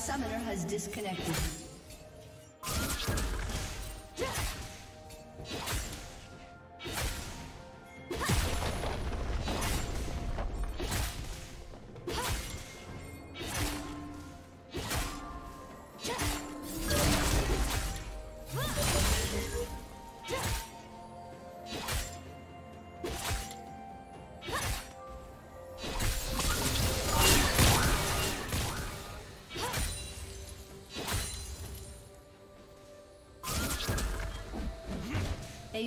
summoner has disconnected. A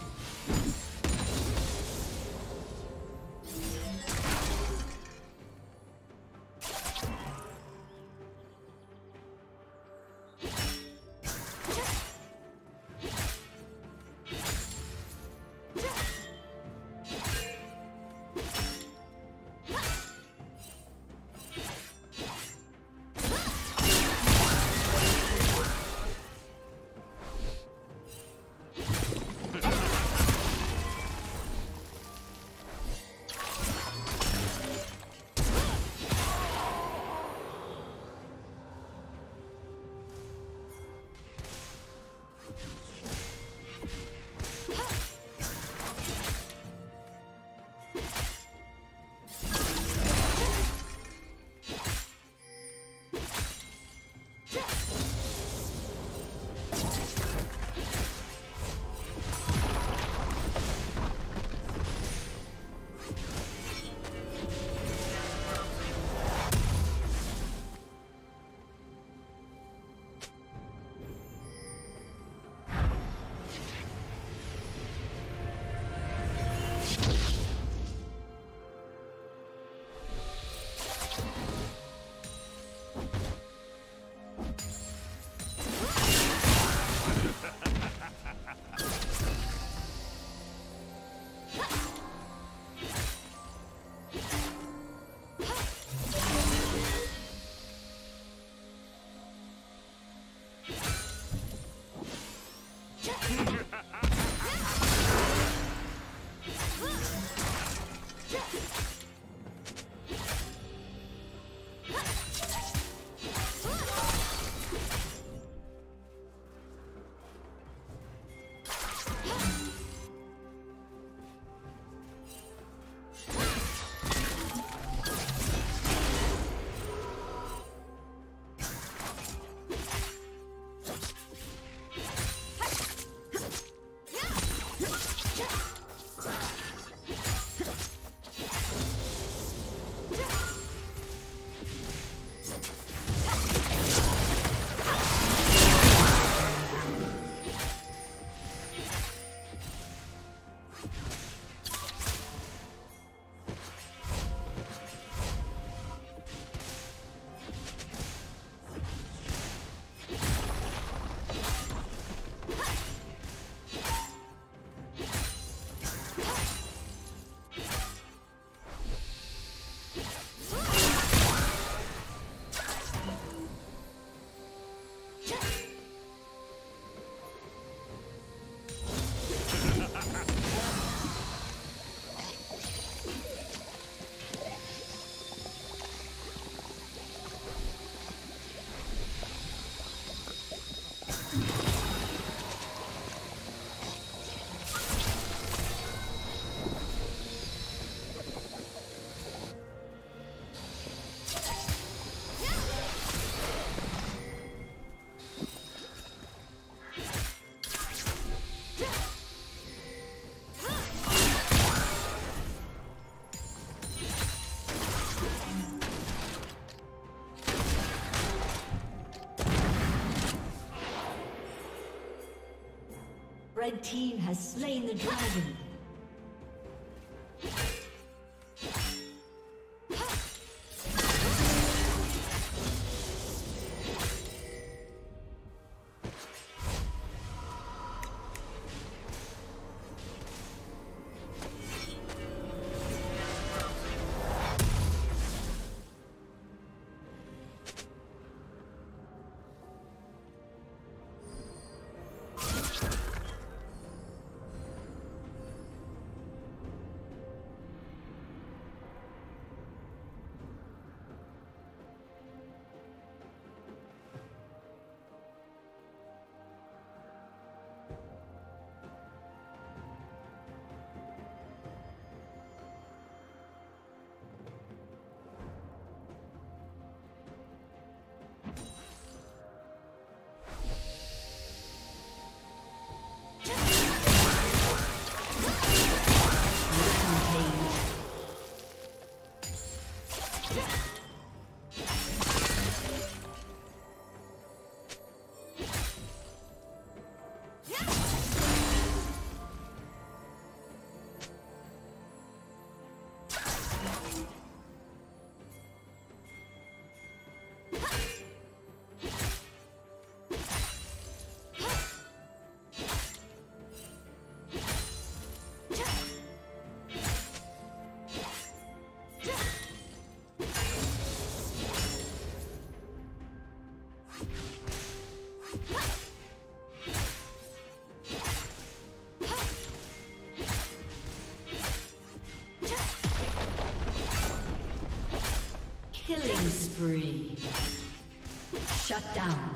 Red team has slain the dragon. Killing spree. Shut down.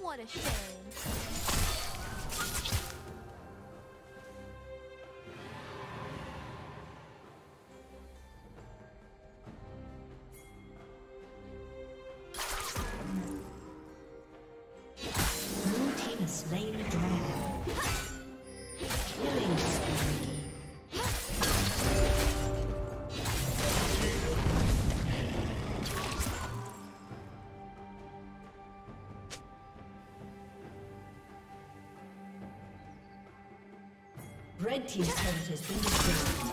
What a shame. Red team's turret has been destroyed.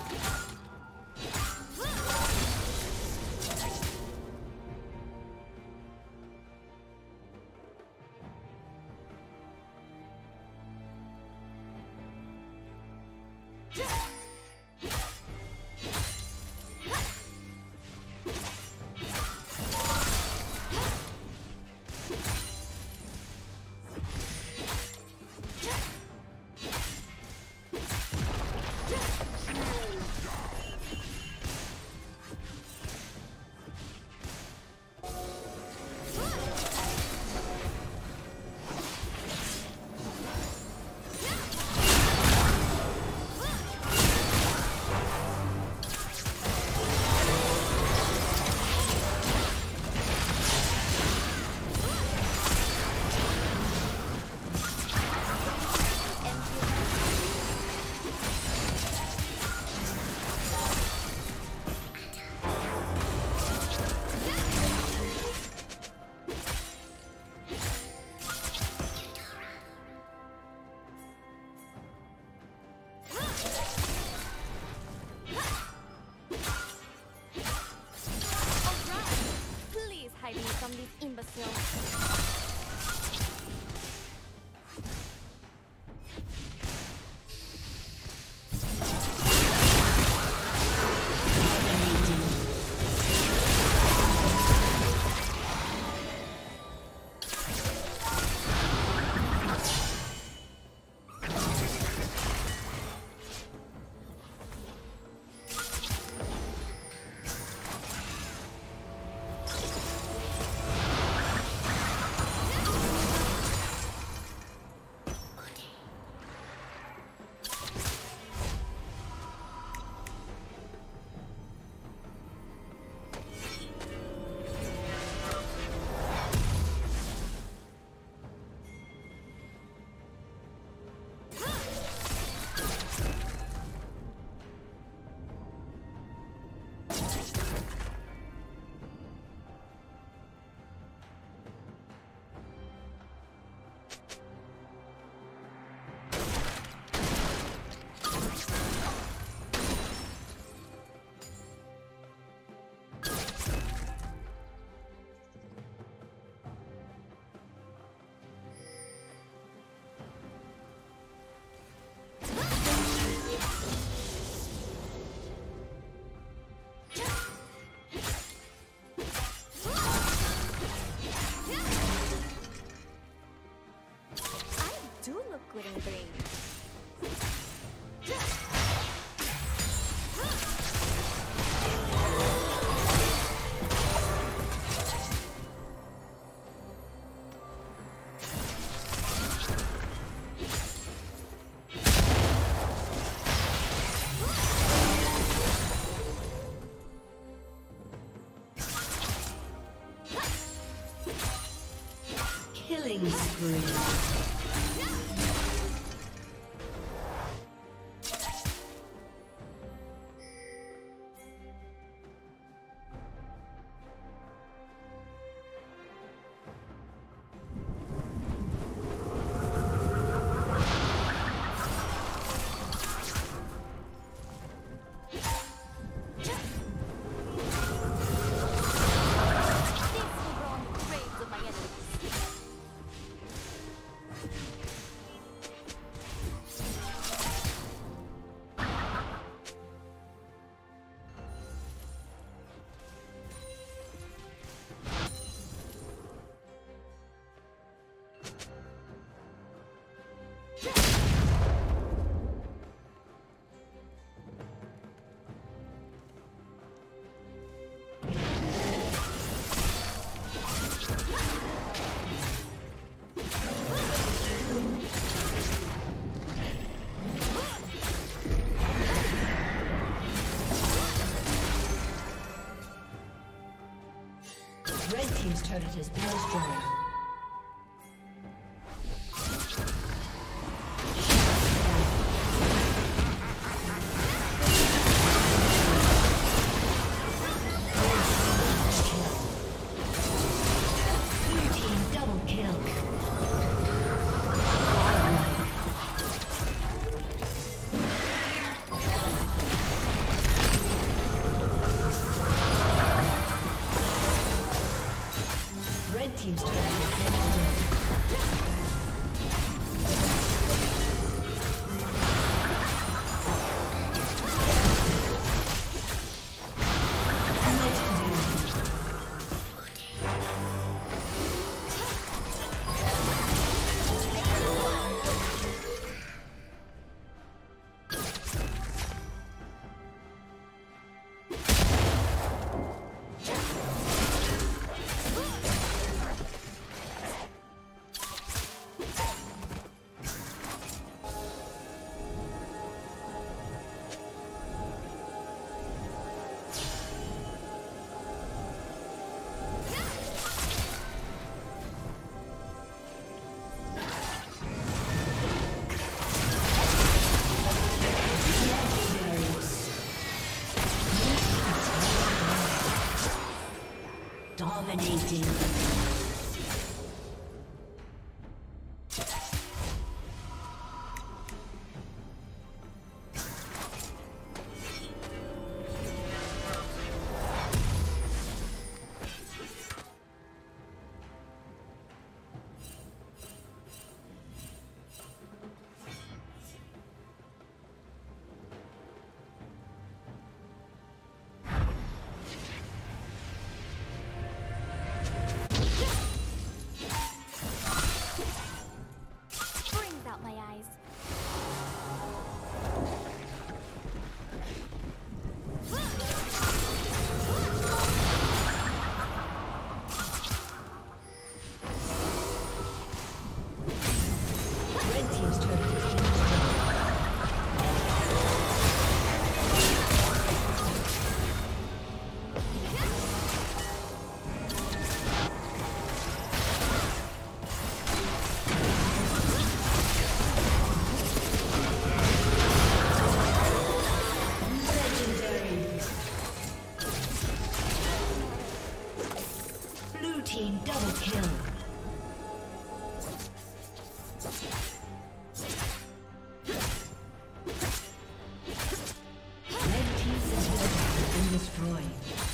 Hiding from these imbeciles. killing spree. But it has been destroyed. Dominating. Destroy.